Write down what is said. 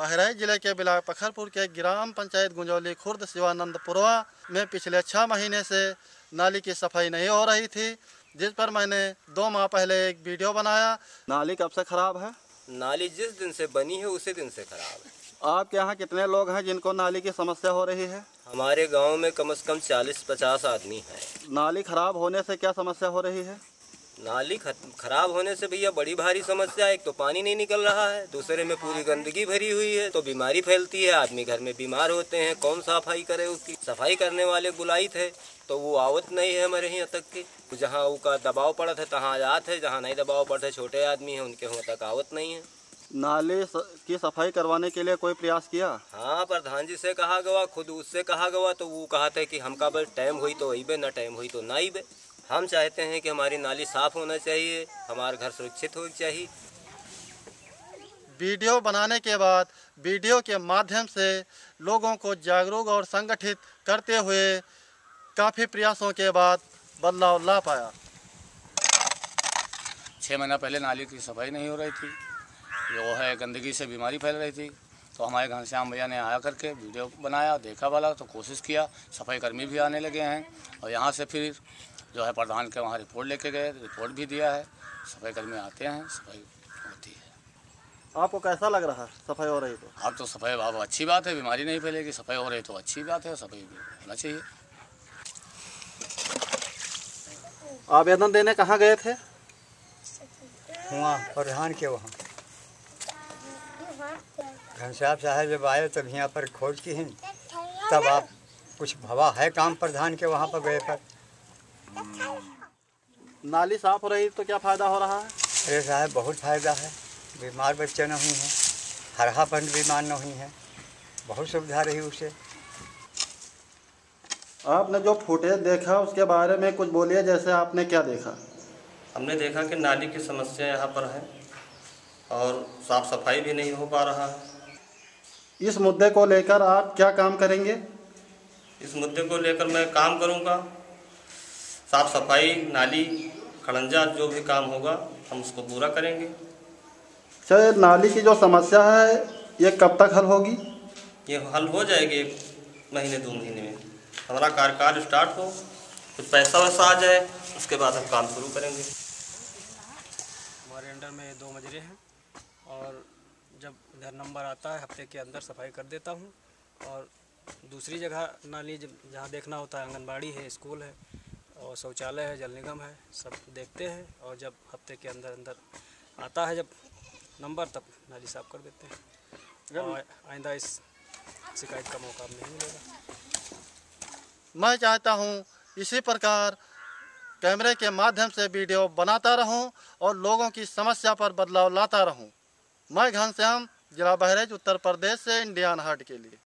बहराइच जिले के बिलापखरपुर के ग्राम पंचायत गुजौली खुर्द शिवानंदपुरवा में पिछले 6 महीने से नाली की सफाई नहीं हो रही थी, जिस पर मैंने 2 माह पहले एक वीडियो बनाया। नाली कब से खराब है? नाली जिस दिन से बनी है उसी दिन से खराब है। आपके यहाँ कितने लोग हैं जिनको नाली की समस्या हो रही है? हमारे गांव में कम से कम 40-50 आदमी हैं। नाली खराब होने से क्या समस्या हो रही है? नाली खराब होने से भैया बड़ी भारी समस्या है। एक तो पानी नहीं निकल रहा है, दूसरे में पूरी गंदगी भरी हुई है, तो बीमारी फैलती है, आदमी घर में बीमार होते हैं, कौन सफाई करे। उसकी सफाई करने वाले बुलाई थे तो वो आवत नहीं है हमारे यहाँ तक की। जहाँ उनका दबाव पड़ा था तहाँ जाते हैं, जहाँ नहीं दबाव पड़ता, छोटे आदमी है उनके वहाँ तक आवत नहीं है। नाले की सफाई करवाने के लिए कोई प्रयास किया? हाँ, प्रधान जी से कहा गया, खुद उससे कहा गया, तो वो कहा था कि हमका बस टाइम हुई तो अबे, ना टाइम हुई तो ना अबे। हम चाहते हैं कि हमारी नाली साफ होना चाहिए, हमारा घर सुरक्षित होना चाहिए। वीडियो बनाने के बाद वीडियो के माध्यम से लोगों को जागरूक और संगठित करते हुए काफ़ी प्रयासों के बाद बदलाव ला पाया। 6 महीना पहले नाली की सफाई नहीं हो रही थी, जो है गंदगी से बीमारी फैल रही थी, तो हमारे घनश्याम भैया ने आया करके वीडियो बनाया, देखा वाला तो कोशिश किया, सफाई कर्मी भी आने लगे हैं, और यहाँ से फिर जो है प्रधान के वहाँ रिपोर्ट लेके गए, रिपोर्ट भी दिया है, सफाई कर्मी आते हैं, सफाई होती है। आपको कैसा लग रहा है सफाई हो रही तो? आप तो सफाई बाबा अच्छी बात है, बीमारी नहीं फैलेगी, सफाई हो रही तो अच्छी बात है, सफाई होना चाहिए। आवेदन देने कहाँ गए थे? वहाँ प्रधान के वहाँ घनश्याम साहब जब आए तब यहाँ पर खोज की है, तब आप कुछ भवा है काम प्रधान के वहाँ पर गए पर। नाली साफ हो रही तो क्या फ़ायदा हो रहा है? अरे साहब बहुत फ़ायदा है, बीमार बच्चे न हुई हैं, हरापन बीमार न हुई है, बहुत सुविधा रही उसे। आपने जो फुटेज देखा उसके बारे में कुछ बोलिए, जैसे आपने क्या देखा? हमने देखा कि नाली की समस्या यहाँ पर है और साफ सफाई भी नहीं हो पा रहा है। इस मुद्दे को लेकर आप क्या काम करेंगे? इस मुद्दे को लेकर मैं काम करूंगा, साफ सफाई, नाली, खड़ंजा, जो भी काम होगा हम उसको पूरा करेंगे। सर, नाली की जो समस्या है ये कब तक हल होगी? ये हल हो जाएगी 1-2 महीने में, हमारा कार्यकाल स्टार्ट हो, कुछ पैसा वैसा आ जाए, उसके बाद हम काम शुरू करेंगे। हमारे अंडर में 2 मजरे हैं और जब इधर नंबर आता है हफ्ते के अंदर सफाई कर देता हूँ, और दूसरी जगह नाली जहाँ देखना होता है, आंगनबाड़ी है, स्कूल है, और शौचालय है, जल निगम है, सब देखते हैं, और जब हफ्ते के अंदर अंदर आता है जब नंबर तब नाली साफ कर देते हैं, और आइंदा इस शिकायत का मौका नहीं मिलेगा। मैं चाहता हूँ इसी प्रकार कैमरे के माध्यम से वीडियो बनाता रहूं और लोगों की समस्या पर बदलाव लाता रहूं। मैं घनश्याम, जिला बहराइच, उत्तर प्रदेश से इंडिया अनहर्ड के लिए।